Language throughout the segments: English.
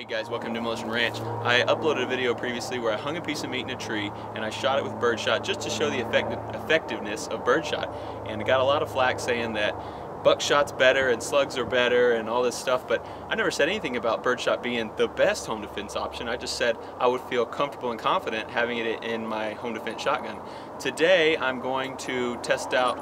Hey guys, welcome to Demolition Ranch. I uploaded a video previously where I hung a piece of meat in a tree and I shot it with birdshot just to show the effectiveness of birdshot. And I got a lot of flack saying that buckshot's better and slugs are better and all this stuff, but I never said anything about birdshot being the best home defense option. I just said I would feel comfortable and confident having it in my home defense shotgun. Today I'm going to test out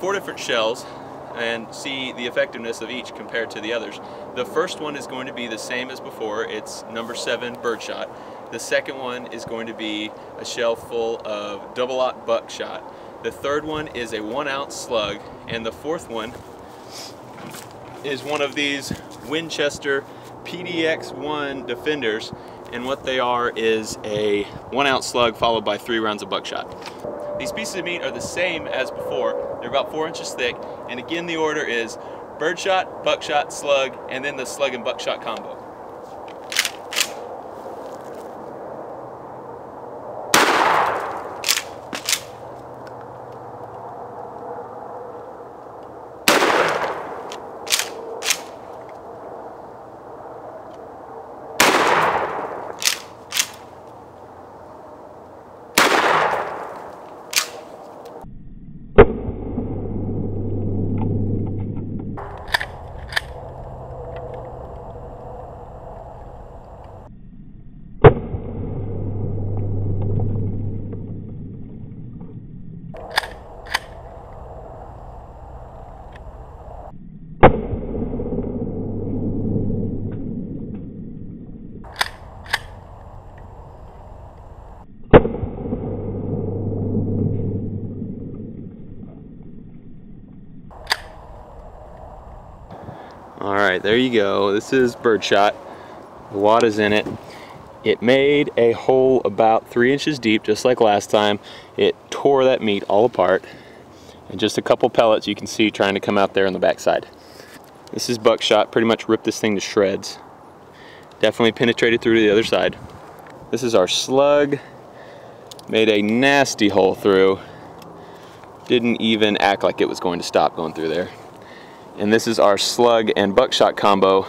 four different shells and see the effectiveness of each compared to the others. The first one is going to be the same as before. It's number 7 birdshot. The second one is going to be a shell full of double-aught buckshot. The third one is a 1-ounce slug, and the fourth one is one of these Winchester PDX1 Defenders, and what they are is a 1-ounce slug followed by 3 rounds of buckshot. These pieces of meat are the same as before. They're about 4 inches thick, and again the order is birdshot, buckshot, slug, and then the slug and buckshot combo. Alright, there you go. This is birdshot. The wad is in it. It made a hole about 3 inches deep, just like last time. It tore that meat all apart. And just a couple pellets you can see trying to come out there on the backside. This is buckshot. Pretty much ripped this thing to shreds. Definitely penetrated through to the other side. This is our slug. Made a nasty hole through. Didn't even act like it was going to stop going through there. And this is our slug and buckshot combo.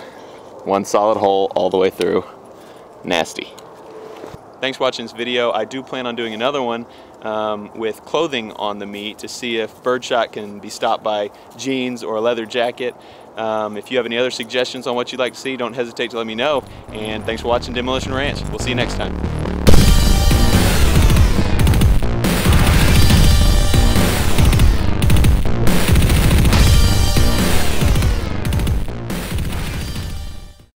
One solid hole all the way through. Nasty. Thanks for watching this video. I do plan on doing another one with clothing on the meat to see if birdshot can be stopped by jeans or a leather jacket. If you have any other suggestions on what you'd like to see, don't hesitate to let me know. And thanks for watching Demolition Ranch. We'll see you next time.